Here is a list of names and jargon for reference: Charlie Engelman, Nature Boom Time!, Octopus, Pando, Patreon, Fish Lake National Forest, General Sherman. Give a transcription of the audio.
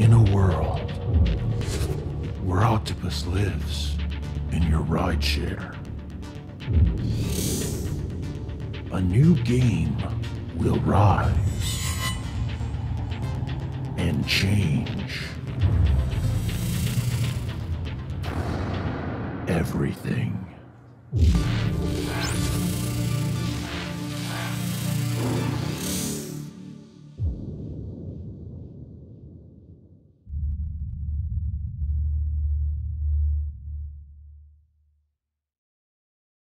in a world where Octopus lives in your rideshare. A new game will rise and change everything.